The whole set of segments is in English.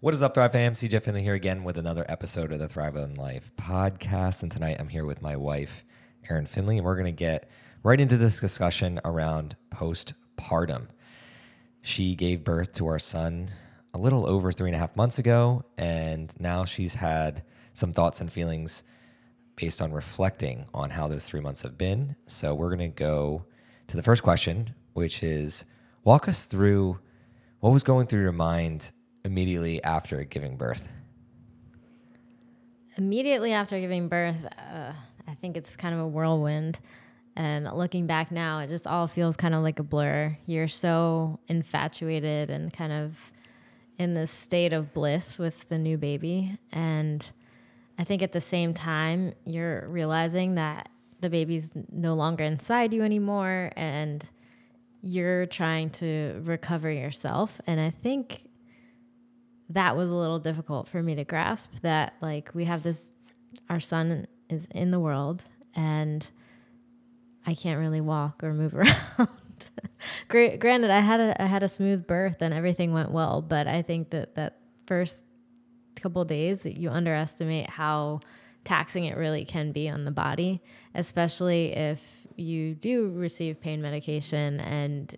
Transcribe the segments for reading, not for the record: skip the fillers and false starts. What is up, Thrive fam? CJ Finley here again with another episode of the Thrive On Life podcast. And tonight I'm here with my wife, Erin Finley, and we're going to get right into this discussion around postpartum. She gave birth to our son a little over 3.5 months ago, and now she's had some thoughts and feelings based on reflecting on how those 3 months have been. So we're going to go to the first question, which is, walk us through what was going through your mind immediately after giving birth? Immediately after giving birth, I think it's kind of a whirlwind. And looking back now, it just all feels kind of like a blur. You're so infatuated and kind of in this state of bliss with the new baby. And I think at the same time, you're realizing that the baby's no longer inside you anymore and you're trying to recover yourself. And I think that was a little difficult for me to grasp, that like we have this, our son is in the world and I can't really walk or move around. Granted, I had a smooth birth and everything went well, but I think that first couple of days you underestimate how taxing it really can be on the body, especially if you do receive pain medication and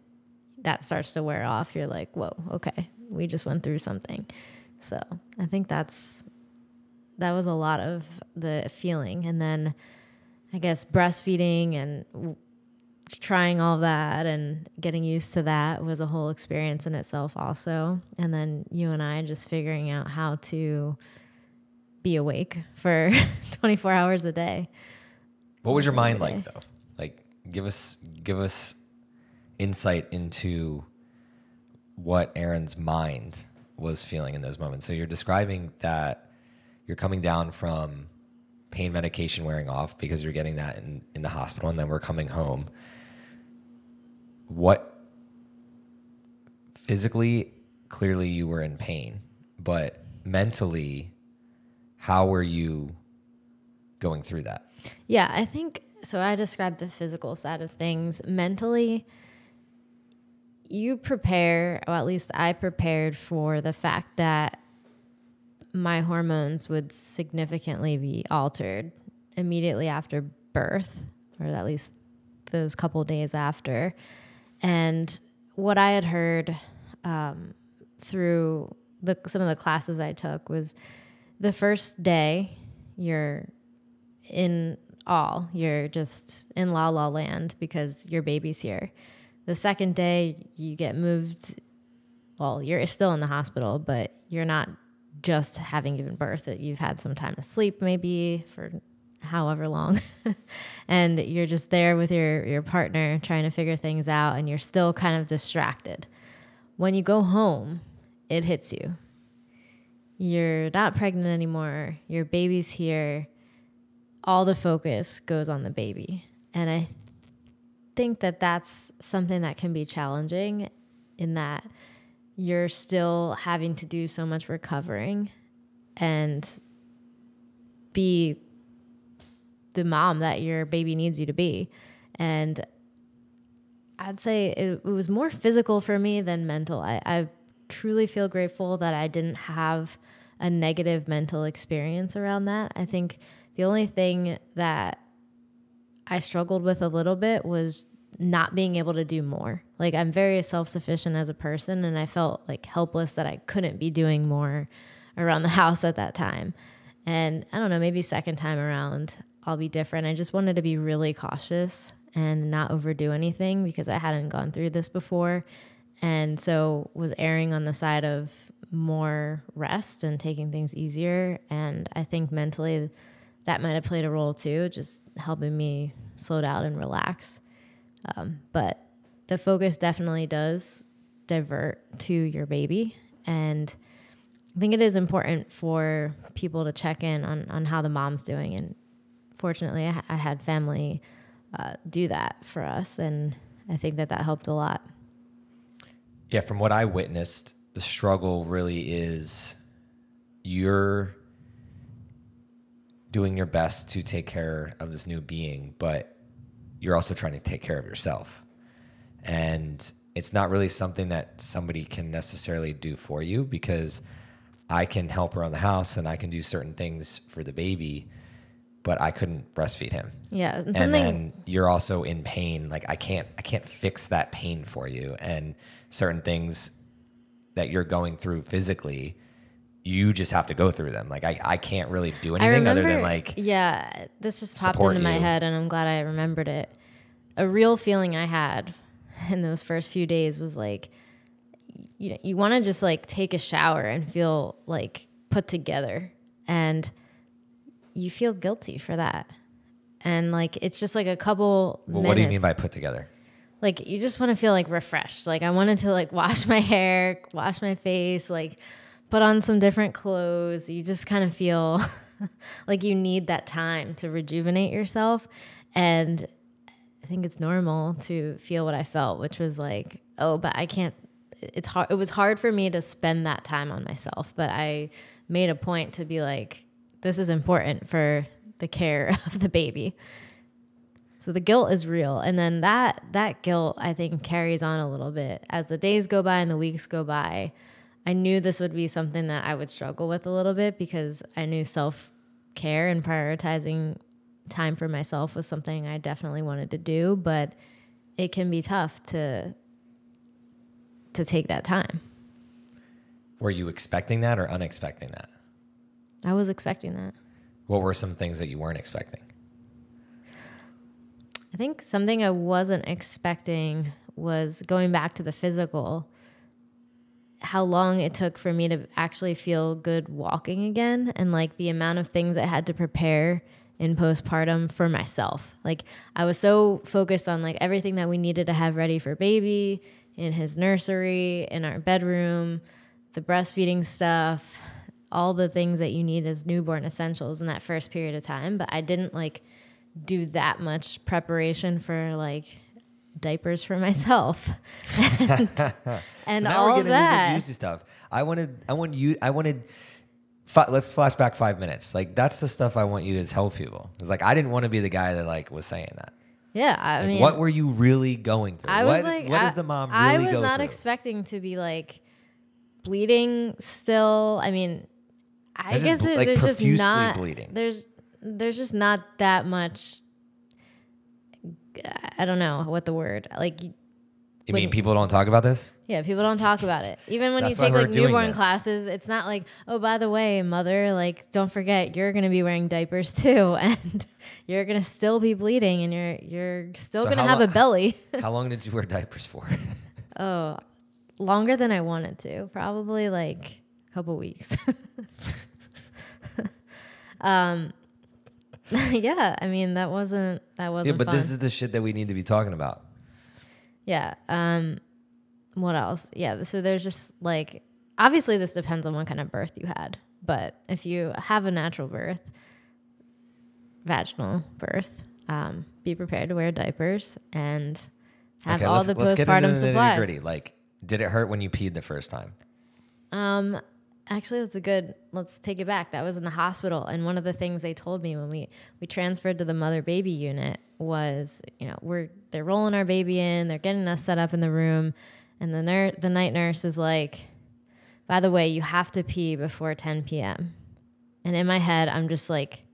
that starts to wear off. You're like, whoa, okay, we just went through something. So I think that was a lot of the feeling. And then I guess breastfeeding and trying all that and getting used to that was a whole experience in itself also. And then you and I just figuring out how to be awake for 24 hours a day. What was your mind like though? Like give us insight into what Erin's mind was feeling in those moments. So you're describing that you're coming down from pain medication wearing off because you're getting that in the hospital, and then we're coming home. What physically, clearly you were in pain, but mentally, how were you going through that? Yeah, I think, so I described the physical side of things. Mentally, you prepare, or at least I prepared for the fact that my hormones would significantly be altered immediately after birth, or at least those couple days after. And what I had heard through some of the classes I took was the first day you're in awe. You're just in la-la land because your baby's here. The second day you get moved, well, you're still in the hospital, but you're not just having given birth, that you've had some time to sleep maybe for however long. And you're just there with your partner trying to figure things out, and you're still kind of distracted. When you go home, it hits you. You're not pregnant anymore. Your baby's here. All the focus goes on the baby. And I think that's something that can be challenging, in that you're still having to do so much recovering and be the mom that your baby needs you to be. And I'd say it was more physical for me than mental. I truly feel grateful that I didn't have a negative mental experience around that. I think the only thing that I struggled with a little bit was not being able to do more. Like, I'm very self-sufficient as a person, and I felt like helpless that I couldn't be doing more around the house at that time. And I don't know, maybe second time around, I'll be different. I just wanted to be really cautious and not overdo anything because I hadn't gone through this before. And so was erring on the side of more rest and taking things easier. And I think mentally that might have played a role too, just helping me slow down and relax. But the focus definitely does divert to your baby. And I think it is important for people to check in on how the mom's doing. And fortunately, I had family do that for us. And I think that helped a lot. Yeah, from what I witnessed, the struggle really is you're doing your best to take care of this new being, but you're also trying to take care of yourself. And it's not really something that somebody can necessarily do for you, because I can help around the house and I can do certain things for the baby, but I couldn't breastfeed him. Yeah. And then you're also in pain. Like I can't fix that pain for you. And certain things that you're going through physically, you just have to go through them. Like I can't really do anything other than like, yeah, this just popped into my head and I'm glad I remembered it. A real feeling I had in those first few days was like, you know, you want to just like take a shower and feel like put together, and you feel guilty for that. And like, it's just like a couple minutes. What do you mean by put together? Like, you just want to feel like refreshed. Like I wanted to like wash my hair, wash my face, like put on some different clothes. You just kind of feel like you need that time to rejuvenate yourself. And I think it's normal to feel what I felt, which was like, oh, but I can't, it's hard. It was hard for me to spend that time on myself, but I made a point to be like, this is important for the care of the baby. So the guilt is real. And then that guilt, I think, carries on a little bit as the days go by and the weeks go by. I knew this would be something that I would struggle with a little bit because I knew self-care and prioritizing time for myself was something I definitely wanted to do, but it can be tough to take that time. Were you expecting that or unexpecting that? I was expecting that. What were some things that you weren't expecting? I think something I wasn't expecting was going back to the physical, how long it took for me to actually feel good walking again, and like the amount of things I had to prepare in postpartum for myself. Like I was so focused on like everything that we needed to have ready for baby, in his nursery, in our bedroom, the breastfeeding stuff, all the things that you need as newborn essentials in that first period of time. But I didn't like do that much preparation for like diapers for myself and so now all we're getting that into the juicy stuff. I wanted let's flash back 5 minutes. Like that's the stuff I want you to tell people. It's like I didn't want to be the guy that like was saying that. Yeah, I mean, what were you really going through? I was what is the mom really going through? I was not expecting to be like bleeding still. I mean, I guess there's just not bleeding. There's just not that much. I don't know what the word like. You mean people don't talk about this? Yeah, people don't talk about it. Even when you take like newborn classes, it's not like, oh, by the way, mother, like don't forget you're gonna be wearing diapers too, and you're gonna still be bleeding, and you're still gonna have a belly. How long did you wear diapers for? Oh, longer than I wanted to. Probably like a couple weeks. Yeah, I mean that wasn't. Yeah, but fun. This is the shit that we need to be talking about. Yeah. What else? Yeah. So there's just like, obviously this depends on what kind of birth you had, but if you have a natural birth, vaginal birth, be prepared to wear diapers and have all the postpartum supplies. Like, did it hurt when you peed the first time? Actually, let's take it back. That was in the hospital. And one of the things they told me when we transferred to the mother baby unit was, you know, they're rolling our baby in, they're getting us set up in the room. And the night nurse is like, by the way, you have to pee before 10 PM. And in my head, I'm just like,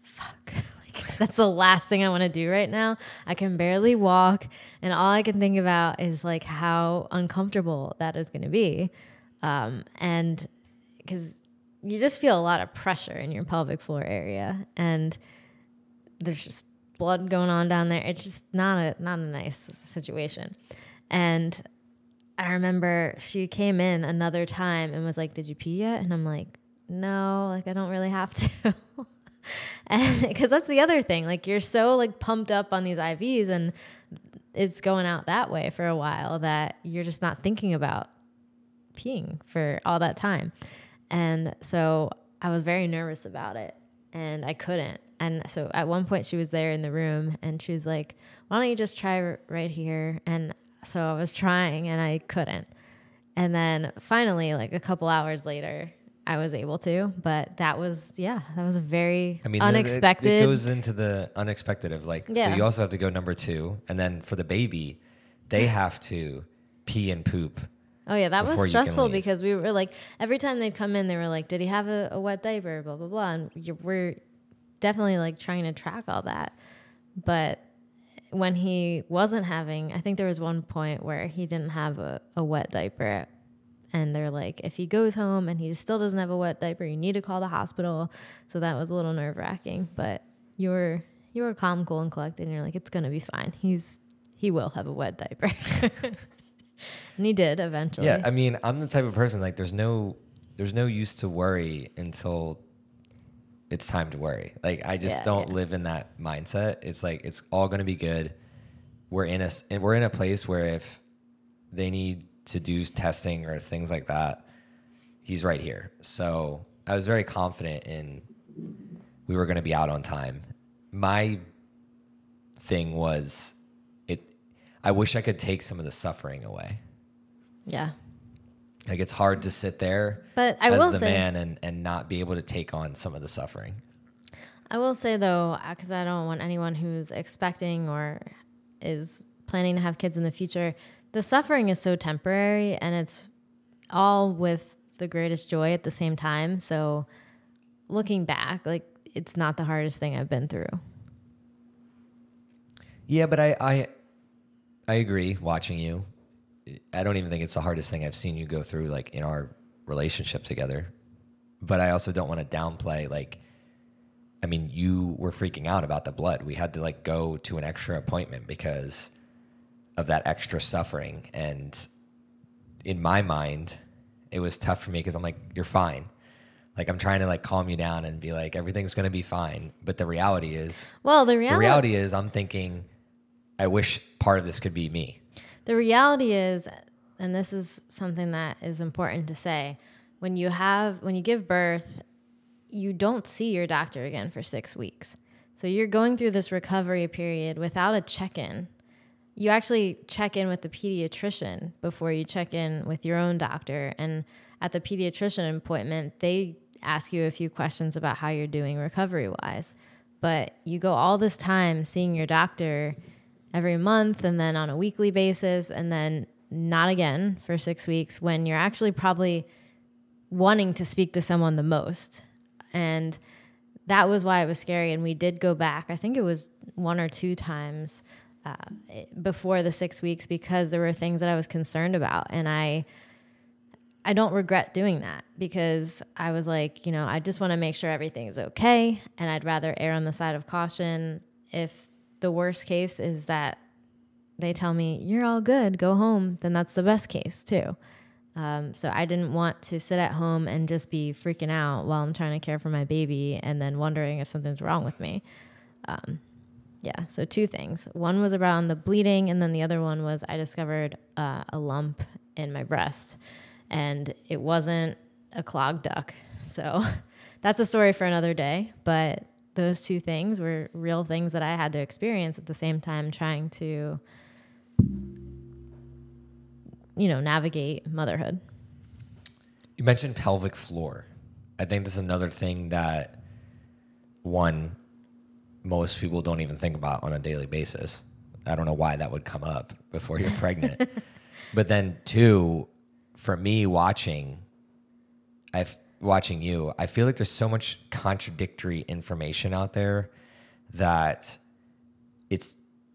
fuck, like that's the last thing I want to do right now. I can barely walk. And all I can think about is like how uncomfortable that is going to be. And because you just feel a lot of pressure in your pelvic floor area, and there's just blood going on down there. It's just not a nice situation. And I remember she came in another time and was like, "Did you pee yet?" And I'm like, "No, like I don't really have to." And because that's the other thing, like you're so like pumped up on these IVs, and it's going out that way for a while that you're just not thinking about peeing for all that time. And so I was very nervous about it and I couldn't. And so at one point she was there in the room and she was like, why don't you just try right here? And so I was trying and I couldn't. And then finally, like a couple hours later, I was able to, but that was a very unexpected. It goes into the unexpected of like, yeah. So you also have to go number 2. And then for the baby, they have to pee and poop Oh, yeah, that was stressful because we were like, every time they'd come in, they were like, did he have a wet diaper, blah, blah, blah. And we're definitely like trying to track all that. But when he wasn't having, I think there was one point where he didn't have a wet diaper. And they're like, if he goes home and he still doesn't have a wet diaper, you need to call the hospital. So that was a little nerve wracking. But you were calm, cool, and collected. And you're like, it's going to be fine. He will have a wet diaper. And he did eventually. Yeah, I mean, I'm the type of person, like, there's no use to worry until it's time to worry. Like, I just don't live in that mindset. It's like, it's all going to be good. We're in a place where if they need to do testing or things like that, he's right here. So I was very confident in we were going to be out on time. My thing was, I wish I could take some of the suffering away. Yeah. Like, it's hard to sit there as the man and not be able to take on some of the suffering. I will say, though, because I don't want anyone who's expecting or is planning to have kids in the future, the suffering is so temporary, and it's all with the greatest joy at the same time. So looking back, like, it's not the hardest thing I've been through. Yeah, but I agree. Watching you, I don't even think it's the hardest thing I've seen you go through, like, in our relationship together. But I also don't want to downplay, like, I mean, you were freaking out about the blood. We had to, like, go to an extra appointment because of that extra suffering. And in my mind, it was tough for me because I'm like, you're fine. Like, I'm trying to, like, calm you down and be like, everything's going to be fine. But the reality is, the reality is I'm thinking, I wish part of this could be me. The reality is, and this is something that is important to say, when you give birth, you don't see your doctor again for 6 weeks. So you're going through this recovery period without a check-in. You actually check in with the pediatrician before you check in with your own doctor. And at the pediatrician appointment, they ask you a few questions about how you're doing recovery-wise. But you go all this time seeing your doctor every month, and then on a weekly basis, and then not again for 6 weeks, when you're actually probably wanting to speak to someone the most. And that was why it was scary. And we did go back, I think it was 1 or 2 times before the 6 weeks, because there were things that I was concerned about. And I don't regret doing that, because I was like, you know, I just want to make sure everything's okay. And I'd rather err on the side of caution. If the worst case is that they tell me, you're all good, go home, then that's the best case too. So I didn't want to sit at home and just be freaking out while I'm trying to care for my baby and then wondering if something's wrong with me. Yeah, so 2 things. One was around the bleeding, and then the other one was I discovered a lump in my breast, and it wasn't a clogged duct. So that's a story for another day, but those 2 things were real things that I had to experience at the same time trying to, you know, navigate motherhood. You mentioned pelvic floor. I think this is another thing that, one, most people don't even think about on a daily basis. I don't know why that would come up before you're pregnant. But then 2, for me watching you, I feel like there's so much contradictory information out there that it's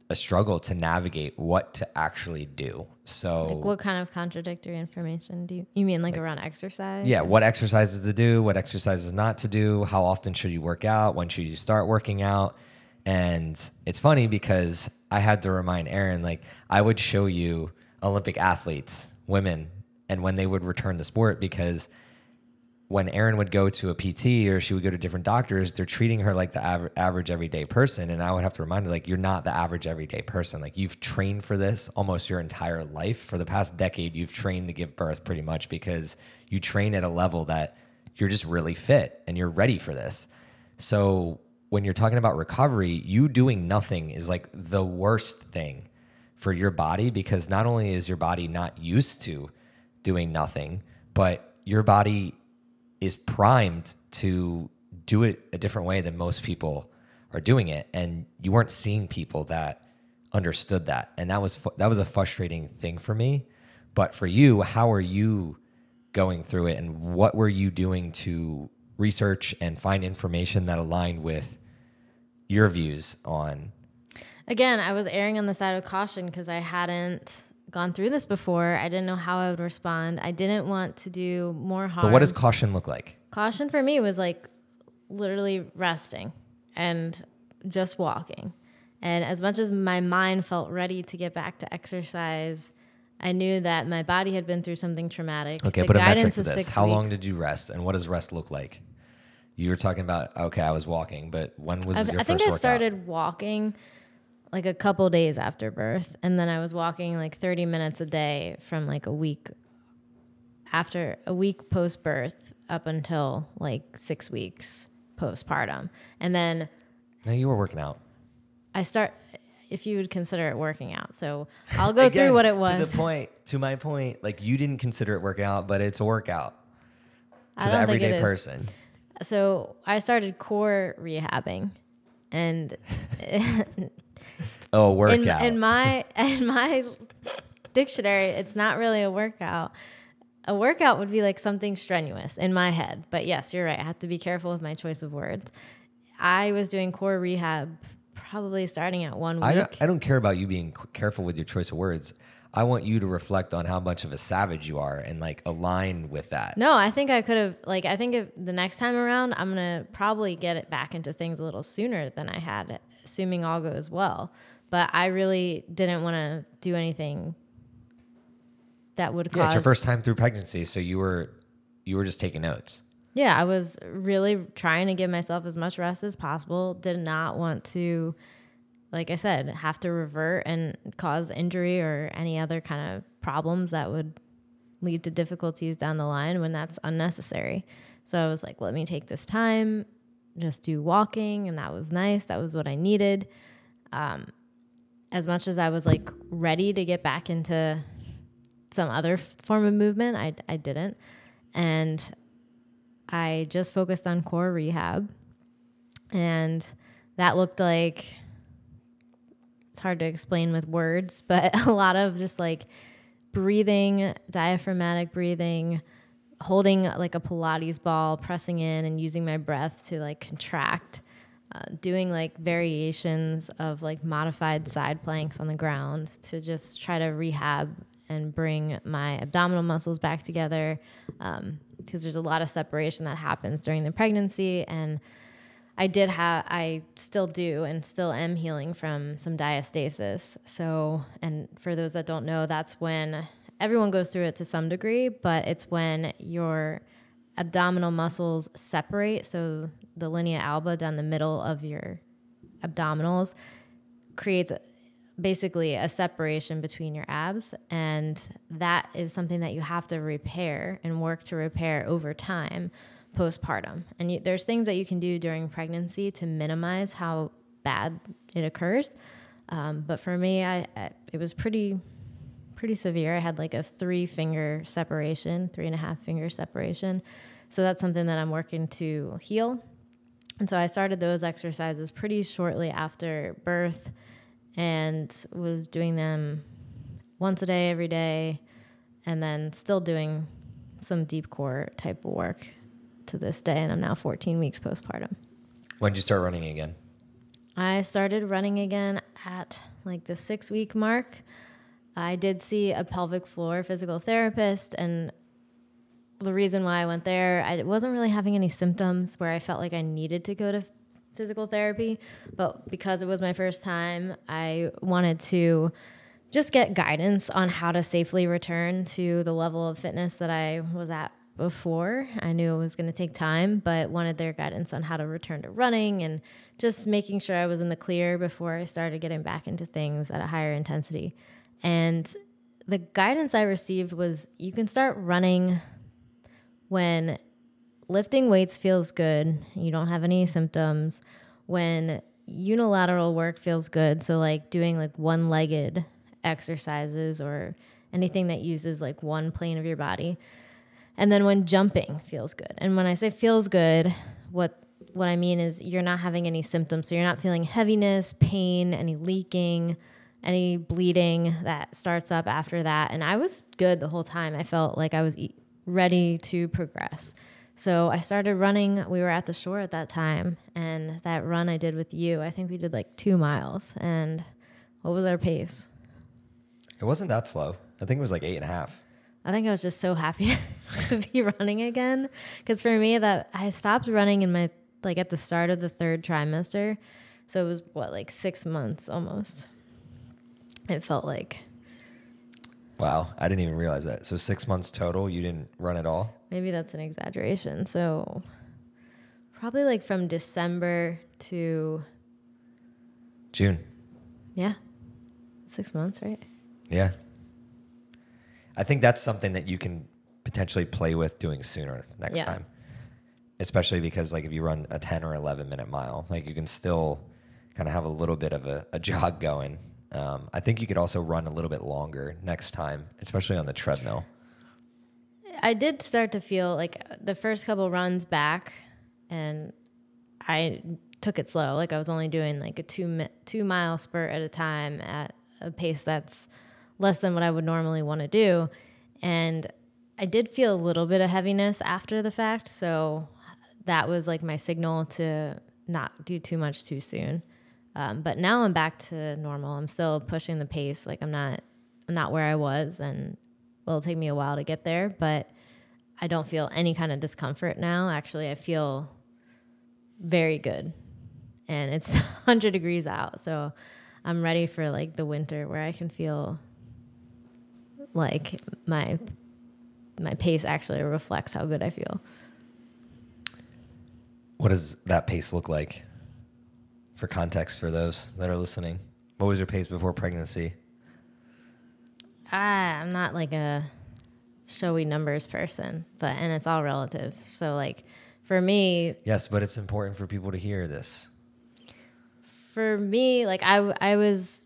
a struggle to navigate what to actually do. So, like, what kind of contradictory information do you mean? Like around exercise? Yeah, what exercises to do, what exercises not to do, how often should you work out, when should you start working out? And it's funny because I had to remind Erin, like, I would show you Olympic athletes, women, and when they would return to sport, because when Erin would go to a PT or she would go to different doctors, they're treating her like the average everyday person. And I would have to remind her, like, you're not the average everyday person. Like, you've trained for this almost your entire life. For the past decade, you've trained to give birth pretty much, because you train at a level that you're just really fit and you're ready for this. So when you're talking about recovery, you doing nothing is like the worst thing for your body, because not only is your body not used to doing nothing, but your body is primed to do it a different way than most people are doing it. And you weren't seeing people that understood that. And that was a frustrating thing for me. But for you, how are you going through it, and what were you doing to research and find information that aligned with your views on? Again, I was erring on the side of caution because I hadn't gone through this before. I didn't know how I would respond. I didn't want to do more harm. But what does caution look like? Caution for me was like literally resting and just walking. And as much as my mind felt ready to get back to exercise, I knew that my body had been through something traumatic. Okay, but a metric to this. How long did you rest, and what does rest look like? You were talking about, okay, I was walking, but when was your first workout? I think I started walking like a couple days after birth, and then I was walking like 30 minutes a day from like a week post-birth up until like 6 weeks postpartum. And then... Now you were working out. If you would consider it working out. So I'll go again, through what it was. To my point, like you didn't consider it working out, but it's a workout to the everyday person. So I started core rehabbing, and oh, workout. In my dictionary, it's not really a workout. A workout would be like something strenuous in my head. But yes, you're right. I have to be careful with my choice of words. I was doing core rehab probably starting at 1 week. I don't care about you being careful with your choice of words. I want you to reflect on how much of a savage you are and like align with that. No, I think I could have, like, I think if the next time around, I'm going to probably get it back into things a little sooner than I had, assuming all goes well. But I really didn't want to do anything that would cause... Yeah, it's your first time through pregnancy, so you were just taking notes. Yeah, I was really trying to give myself as much rest as possible. Did not want to, like I said, have to revert and cause injury or any other kind of problems that would lead to difficulties down the line when that's unnecessary. So I was like, let me take this time, just do walking. And that was nice. That was what I needed. As much as I was like ready to get back into some other form of movement, I didn't. And I just focused on core rehab, and that looked like, it's hard to explain with words, but a lot of just like breathing, diaphragmatic breathing, holding like a Pilates ball, pressing in and using my breath to like contract, doing like variations of like modified side planks on the ground to just try to rehab and bring my abdominal muscles back together. Because there's a lot of separation that happens during the pregnancy. And I still do and still am healing from some diastasis. So, and for those that don't know, that's when everyone goes through it to some degree, but it's when your abdominal muscles separate. So the linea alba down the middle of your abdominals creates basically a separation between your abs, and that is something that you have to repair and work to repair over time postpartum. And there's things that you can do during pregnancy to minimize how bad it occurs. But for me, it was pretty severe. I had like a 3.5 finger separation. So that's something that I'm working to heal. And so I started those exercises pretty shortly after birth, and was doing them once a day, every day, and then still doing some deep core type of work to this day. And I'm now 14 weeks postpartum. When did you start running again? I started running again at like the 6-week mark. I did see a pelvic floor physical therapist, and the reason why I went there, I wasn't really having any symptoms where I felt like I needed to go to physical therapy, but because it was my first time, I wanted to just get guidance on how to safely return to the level of fitness that I was at before. I knew it was going to take time, but wanted their guidance on how to return to running and just making sure I was in the clear before I started getting back into things at a higher intensity. And the guidance I received was, you can start running when lifting weights feels good, you don't have any symptoms, when unilateral work feels good, so like doing like one-legged exercises or anything that uses like one plane of your body, and then when jumping feels good. And when I say feels good, what I mean is you're not having any symptoms, so you're not feeling heaviness, pain, any leaking, any bleeding that starts up after that. And I was good the whole time. I felt like I was ready to progress. So I started running. We were at the shore at that time. And that run I did with you, I think we did like 2 miles. And what was our pace? It wasn't that slow. I think it was like 8.5. I think I was just so happy to be running again. Because for me, that I stopped running in my at the start of the third trimester. So it was, what, like 6 months almost. It felt like. Wow. I didn't even realize that. So 6 months total, you didn't run at all? Maybe that's an exaggeration. So probably like from December to June. Yeah. 6 months, right? Yeah. I think that's something that you can potentially play with doing sooner next time. Especially because like if you run a 10 or 11 minute mile, like you can still kind of have a little bit of a jog going. I think you could also run a little bit longer next time, especially on the treadmill. I did start to feel like the first couple runs back, and I took it slow. Like I was only doing like a two mile spurt at a time at a pace that's less than what I would normally want to do. And I did feel a little bit of heaviness after the fact. So that was like my signal to not do too much too soon. But now I'm back to normal. I'm still pushing the pace. Like I'm not where I was, and it'll take me a while to get there, but I don't feel any kind of discomfort now. Actually, I feel very good, and it's 100 degrees out. So I'm ready for like the winter where I can feel like my pace actually reflects how good I feel. What does that pace look like? For context for those that are listening, what was your pace before pregnancy? I'm not like a showy numbers person, and it's all relative. So like for me... Yes, but it's important for people to hear this. For me, like I was,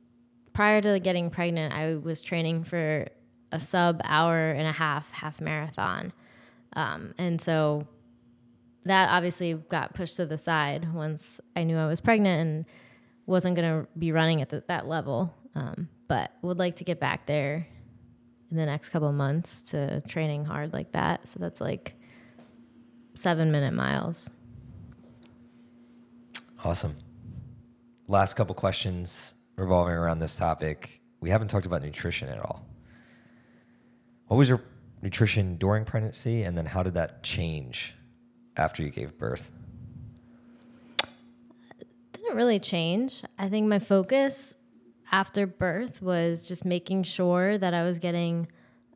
prior to getting pregnant, I was training for a sub-hour-and-a-half marathon. And so... that obviously got pushed to the side once I knew I was pregnant and wasn't going to be running at that level. But would like to get back there in the next couple of months to training hard like that. So that's like 7 minute miles. Awesome. Last couple questions revolving around this topic. We haven't talked about nutrition at all. What was your nutrition during pregnancy, and then how did that change after you gave birth? Didn't really change. I think my focus after birth was just making sure that I was getting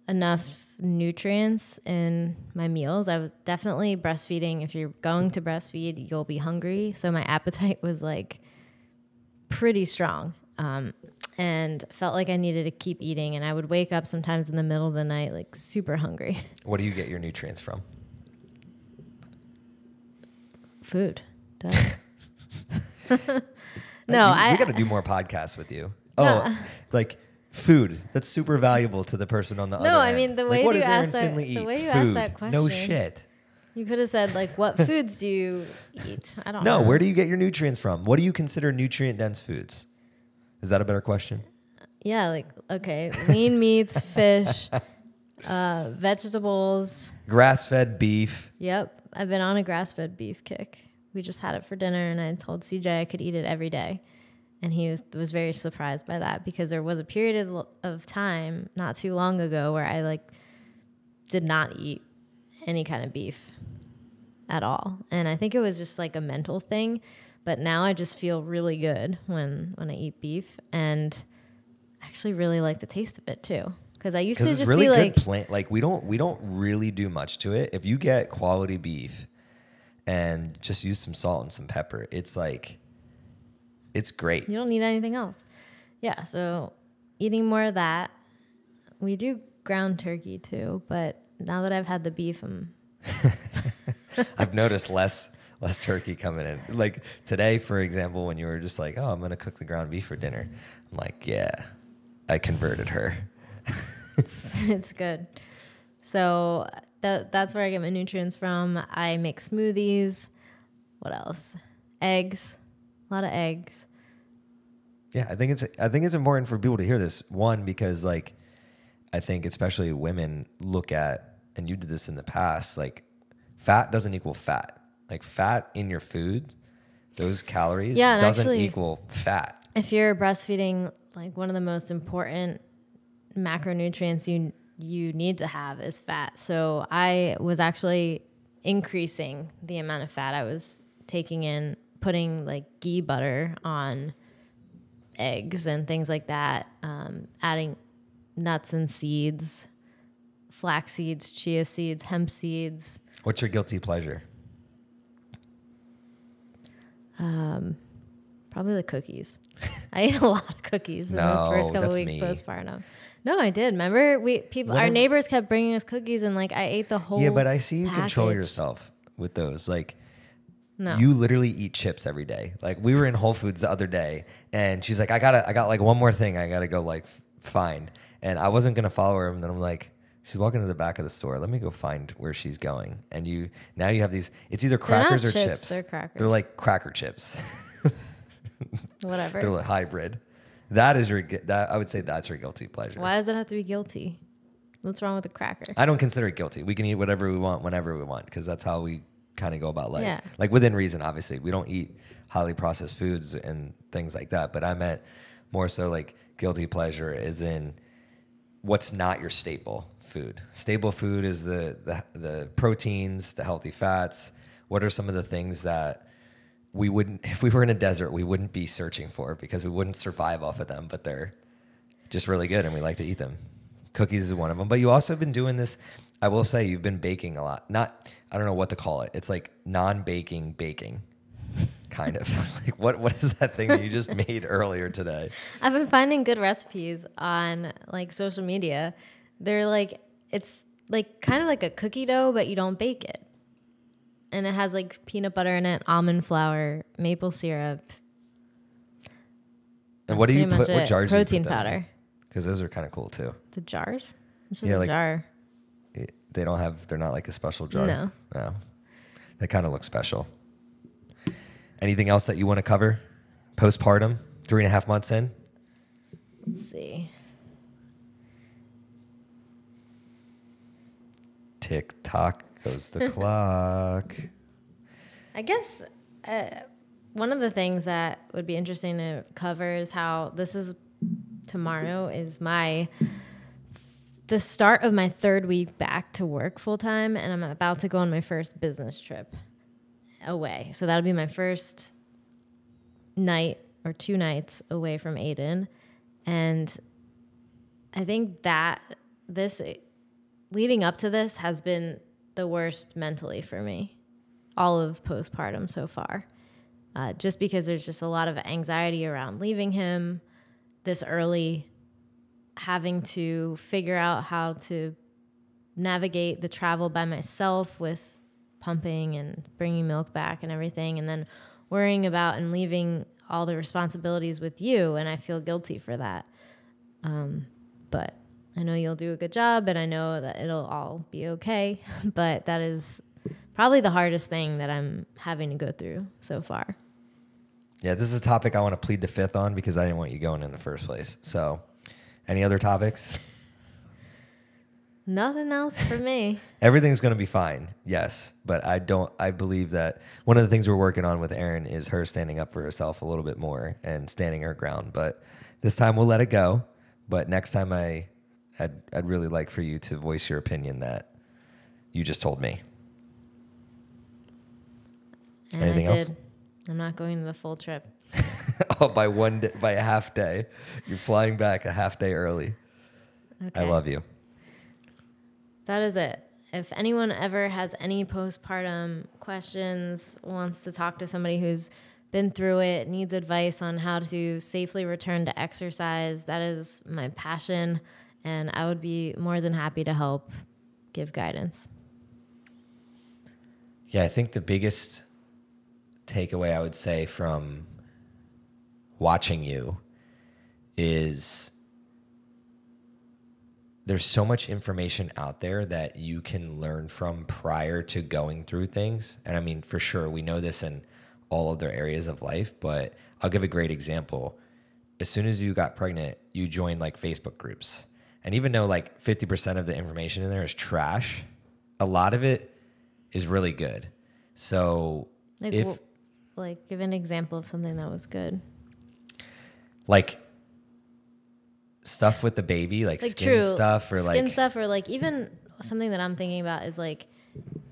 enough nutrients in my meals. I was definitely breastfeeding. If you're going to breastfeed, you'll be hungry. So my appetite was like pretty strong, and felt like I needed to keep eating. And I would wake up sometimes in the middle of the night, like super hungry. What do you get your nutrients from? Food. Duh. We got to do more podcasts with you. Like food. That's super valuable to the person on the other end. No, I mean, the way you asked that question. No shit. You could have said, like, what foods do you eat? I don't know. No, where do you get your nutrients from? What do you consider nutrient-dense foods? Is that a better question? Yeah, like, okay, lean meats, fish, vegetables. Grass-fed beef. Yep. I've been on a grass-fed beef kick. We just had it for dinner, and I told CJ I could eat it every day. And he was very surprised by that, because there was a period of time not too long ago where I like did not eat any kind of beef at all. And I think it was just like a mental thing. But now I just feel really good when I eat beef, and actually really like the taste of it too. Because I used to just really be like, good plant. Like we don't really do much to it. If you get quality beef and just use some salt and some pepper, it's like, it's great. You don't need anything else. Yeah. So eating more of that. We do ground turkey too, but now that I've had the beef, I've noticed less turkey coming in. Like today, for example, when you were just like, oh, I'm gonna cook the ground beef for dinner. I'm like, yeah, I converted her. It's good. So that's where I get my nutrients from. I make smoothies. What else? Eggs. A lot of eggs. Yeah, I think it's important for people to hear this. One, because like I think especially women look at, and you did this in the past, like fat doesn't equal fat. Like fat in your food, those calories doesn't equal fat. If you're breastfeeding, like one of the most important macronutrients you need to have is fat. So I was actually increasing the amount of fat I was taking in, putting like ghee butter on eggs and things like that, adding nuts and seeds, flax seeds, chia seeds, hemp seeds. What's your guilty pleasure? Probably the cookies. I ate a lot of cookies in those first couple weeks postpartum. No, I did. Remember, our neighbors kept bringing us cookies, and like I ate the whole. Yeah, but I see you control yourself with those. Like, no, you literally eat chips every day. Like we were in Whole Foods the other day, and she's like, "I got like one more thing I gotta go like find," and I wasn't gonna follow her, and then I'm like, she's walking to the back of the store. Let me go find where she's going. And now you have these. It's either crackers or chips. They're crackers. They're like cracker chips. Whatever. They're like hybrid. I would say that's your guilty pleasure. Why does it have to be guilty? What's wrong with a cracker? I don't consider it guilty. We can eat whatever we want, whenever we want, because that's how we kind of go about life. Yeah. Like within reason, obviously. We don't eat highly processed foods and things like that. But I meant more so like guilty pleasure is in what's not your staple food. Staple food is the proteins, the healthy fats. What are some of the things that we wouldn't, if we were in a desert, we wouldn't be searching for because we wouldn't survive off of them, but they're just really good and we like to eat them. Cookies is one of them, but you also have been doing this. I will say you've been baking a lot. I don't know what to call it. It's like non-baking baking kind of like what is that thing that you just made earlier today? I've been finding good recipes on like social media. They're like, it's like kind of like a cookie dough, but you don't bake it. And it has like peanut butter in it, almond flour, maple syrup. And what do you put? What jars? Protein powder. Because those are kind of cool too. The jars? It's just a jar. They don't have. They're not like a special jar. No. They kind of look special. Anything else that you want to cover? Postpartum, 3.5 months in. Let's see. Tick tock. Goes the clock. I guess one of the things that would be interesting to cover is how tomorrow is the start of my 3rd week back to work full time, and I'm about to go on my first business trip away. So that'll be my first night or 2 nights away from Aiden. And I think that leading up to this has been the worst mentally for me, all of postpartum so far, just because there's just a lot of anxiety around leaving him this early, having to figure out how to navigate the travel by myself with pumping and bringing milk back and everything, and then worrying about and leaving all the responsibilities with you, and I feel guilty for that. But I know you'll do a good job, and I know that it'll all be okay, but that is probably the hardest thing that I'm having to go through so far. Yeah, this is a topic I want to plead the 5th on because I didn't want you going in the first place. So any other topics? Nothing else for me. Everything's going to be fine, yes, but I believe that one of the things we're working on with Erin is her standing up for herself a little bit more and standing her ground, but this time we'll let it go, but next time I'd really like for you to voice your opinion that you just told me. And anything else? I'm not going to the full trip. Oh, by a half day. You're flying back a half day early. Okay. I love you. That is it. If anyone ever has any postpartum questions, wants to talk to somebody who's been through it, needs advice on how to safely return to exercise, that is my passion. And I would be more than happy to help give guidance. Yeah, I think the biggest takeaway I would say from watching you is there's so much information out there that you can learn from prior to going through things. And I mean, for sure, we know this in all other areas of life, but I'll give a great example. as soon as you got pregnant, you joined like Facebook groups. And even though like 50% of the information in there is trash, a lot of it is really good. So like, if like give an example of something that was good. Like stuff with the baby, like skin stuff, or like skin stuff, or like even something that I'm thinking about is like,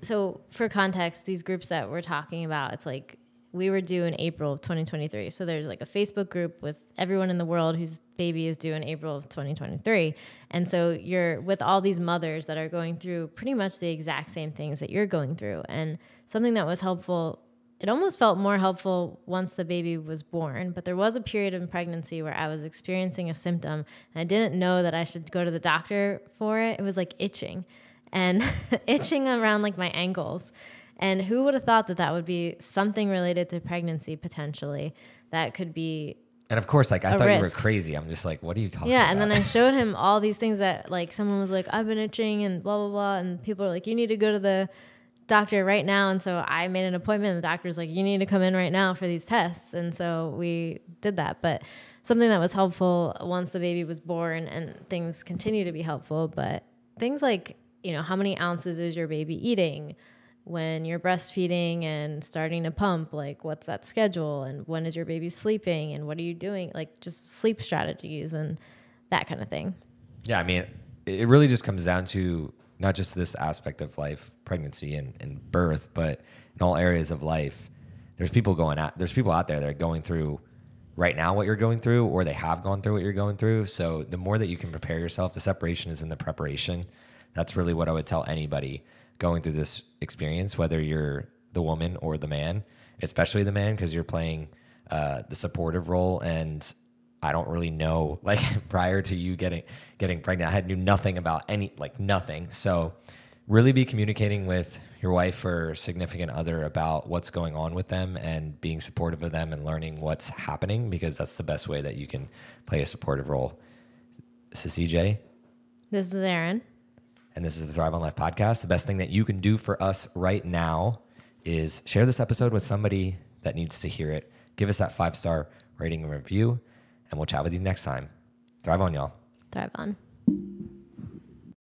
so for context, these groups that we're talking about, it's like we were due in April of 2023. So there's like a Facebook group with everyone in the world whose baby is due in April of 2023. And so you're with all these mothers that are going through pretty much the exact same things that you're going through. And something that was helpful, it almost felt more helpful once the baby was born, but there was a period in pregnancy where I was experiencing a symptom and I didn't know that I should go to the doctor for it. It was like itching and itching around like my ankles. And who would have thought that that would be something related to pregnancy potentially? That could be. And of course, like I thought you were crazy. I'm just like, what are you talking about? Yeah, and then I showed him all these things that like someone was like, I've been itching and blah, blah, blah. And people are like, you need to go to the doctor right now. And so I made an appointment and the doctor's like, you need to come in right now for these tests. And so we did that. But something that was helpful once the baby was born, and things continue to be helpful, but things like, you know, how many ounces is your baby eating? When you're breastfeeding and starting to pump, like what's that schedule? And when is your baby sleeping? And what are you doing? Like just sleep strategies and that kind of thing. Yeah, I mean, it really just comes down to not just this aspect of life, pregnancy and birth, but in all areas of life, there's people out there that are going through right now what you're going through, or they have gone through what you're going through. So the more that you can prepare yourself, the separation is in the preparation. That's really what I would tell anybody going through this experience, whether you're the woman or the man, especially the man, because you're playing the supportive role. And I don't really know, like prior to you getting pregnant, I had knew nothing about any, like nothing. So really be communicating with your wife or significant other about what's going on with them and being supportive of them and learning what's happening, because that's the best way that you can play a supportive role. This is CJ. This is Erin. And this is the Thrive on Life podcast. The best thing that you can do for us right now is share this episode with somebody that needs to hear it. Give us that 5-star rating and review, and we'll chat with you next time. Thrive on, y'all. Thrive on.